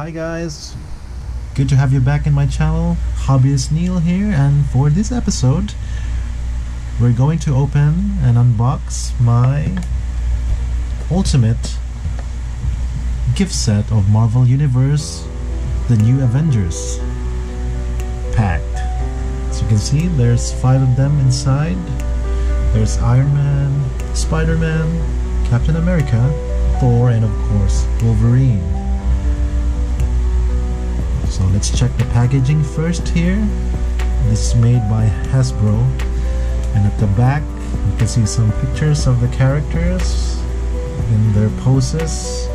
Hi guys, good to have you back in my channel. Hobbyist Neil here, and for this episode we're going to open and unbox my ultimate gift set of Marvel Universe The New Avengers pack. As you can see, there's 5 of them inside. There's Iron Man, Spider-Man, Captain America, Thor, and of course Wolverine. So let's check the packaging first here. This is made by Hasbro, and at the back you can see some pictures of the characters in their poses.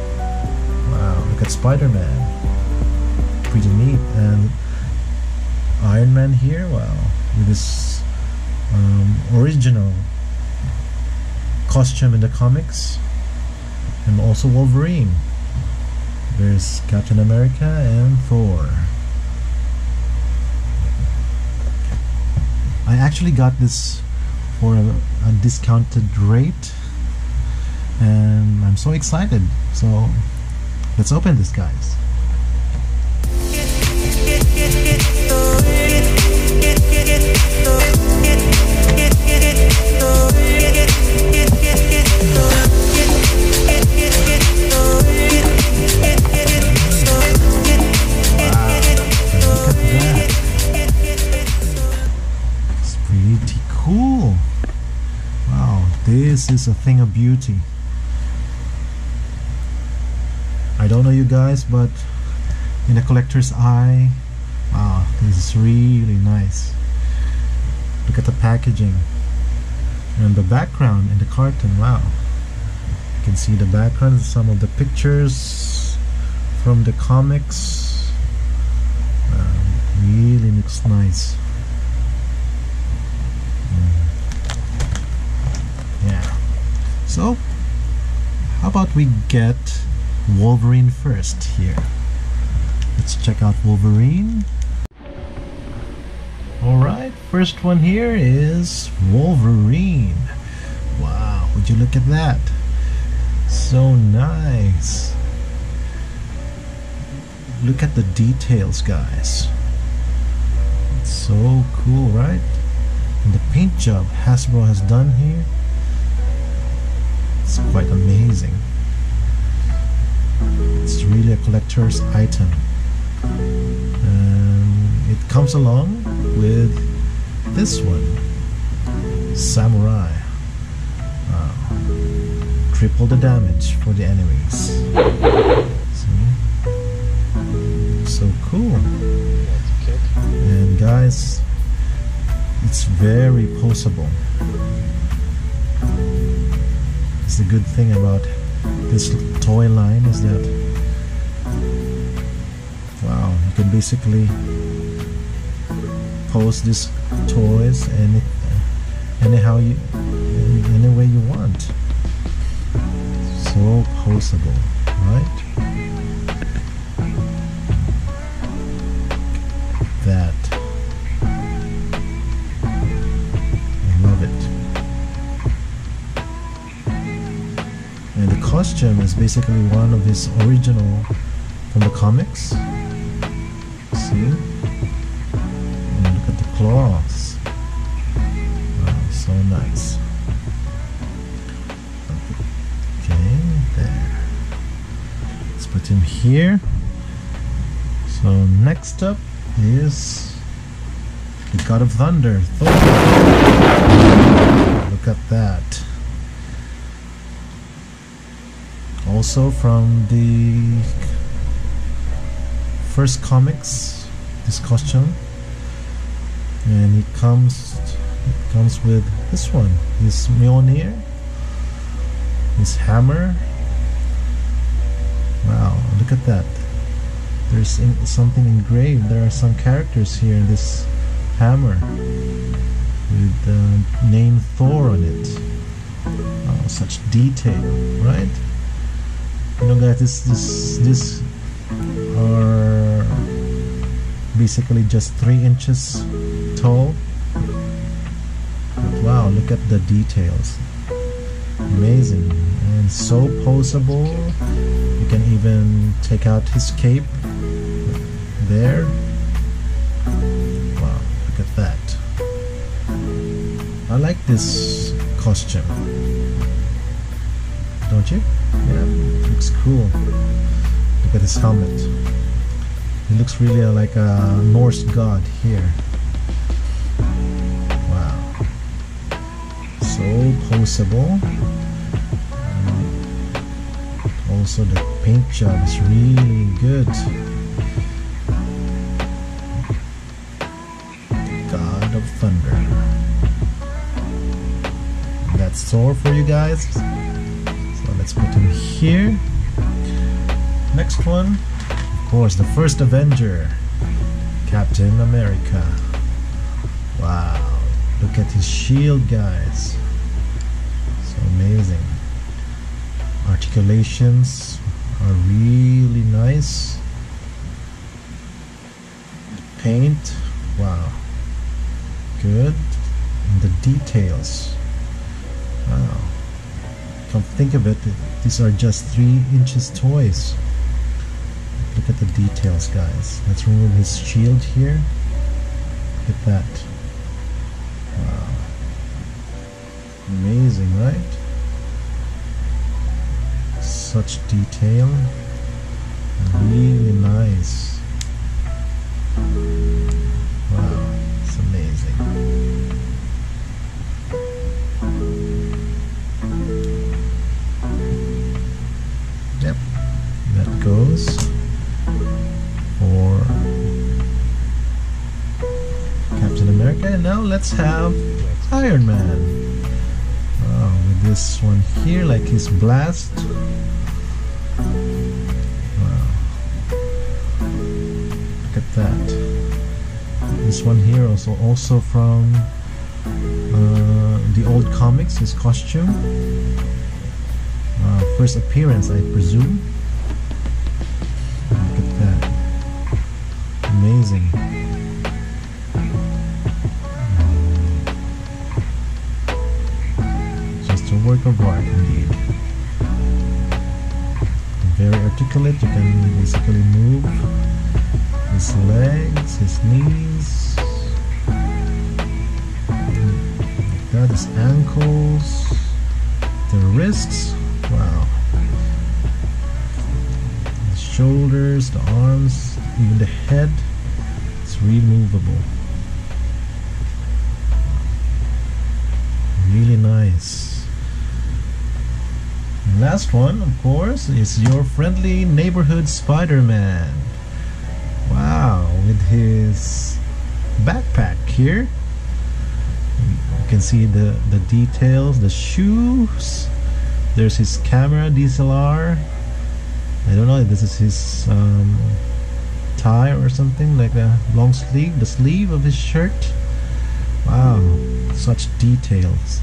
Wow, look at Spider-Man, pretty neat, and Iron Man here, wow, with his original costume in the comics, and also Wolverine. There's Captain America and Thor. I actually got this for a discounted rate, and I'm so excited. So let's open this, guys. This is a thing of beauty. I don't know you guys, but in a collector's eye, wow, this is really nice. Look at the packaging and the background in the carton. Wow, you can see the background and some of the pictures from the comics. Really looks nice. So, how about we get Wolverine first here? Let's check out Wolverine. Alright, first one here is Wolverine. Wow, would you look at that? So nice. Look at the details, guys. It's so cool, right? And the paint job Hasbro has done here. It's quite amazing. It's really a collector's item. And it comes along with this one, Samurai. Wow. Triple the damage for the enemies. See? So cool. And guys, it's very poseable. The good thing about this toy line is that, wow, you can basically pose these toys any way you want. So poseable, right? That, I love it. And the costume is basically one of his original from the comics. See? And look at the claws. Wow, so nice. Okay, there. Let's put him here. So next up is the God of Thunder, Thor. Look at that. Also from the first comics, this costume, and it comes with this one, this Mjolnir, this hammer. Wow, look at that! There's something engraved. There are some characters here. This hammer with the name Thor on it. Oh, such detail, right? You know, guys, this are basically just 3 inches tall. But wow, look at the details. Amazing. And so poseable. You can even take take out his cape there. Wow, look at that. I like this costume, don't you? Yeah, it looks cool. Look at his helmet. It looks really like a Norse god here. Wow, so poseable. Also the paint job is really good. God of Thunder. That's Thor for you guys. So let's put him here. Next one, of course, the first Avenger, Captain America. Wow, look at his shield, guys. So amazing. Articulations are really nice. Paint, wow, good. And the details, wow. Come think of it, these are just 3 inches toys. Look at the details, guys. Let's remove his shield here. Look at that. Wow. Amazing, right? Such detail. Really nice. Wow, it's amazing. Yep, that goes. And now let's have Iron Man. Oh, with this one here, like his blast. Wow. Look at that. This one here also from the old comics, his costume. First appearance, I presume. Look at that. Amazing. Work of art indeed. Very articulate. You can basically move his legs, his knees, like that, his ankles, the wrists, wow, the shoulders, the arms, even the head. It's removable. Really nice. Last one, of course, is your friendly neighborhood Spider-Man. Wow, with his backpack here. You can see the details, the shoes. There's his camera, DSLR. I don't know if this is his tie or something, like a long sleeve, the sleeve of his shirt. Wow, such details.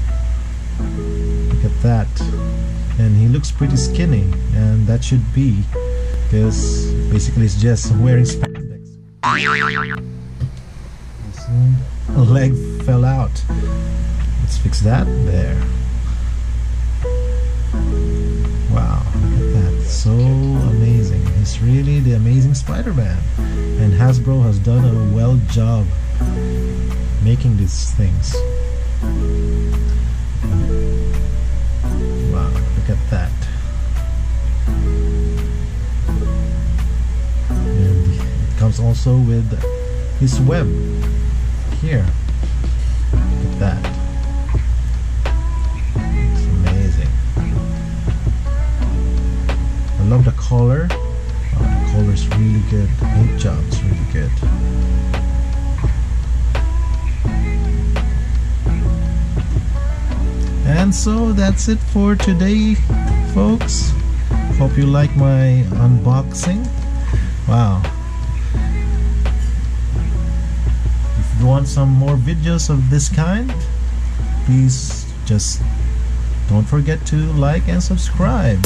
Look at that. And he looks pretty skinny, and that should be, because basically it's just wearing spandex. A leg fell out. Let's fix that there. Wow, look at that. So amazing. It's really the amazing Spider-Man. And Hasbro has done a well job making these things. Look at that. And it comes also with his web here. Look at that. It's amazing. I love the color. Oh, the color is really good. The paint job is really good. And so that's it for today, folks. Hope you like my unboxing. Wow. If you want some more videos of this kind, please just don't forget to like and subscribe.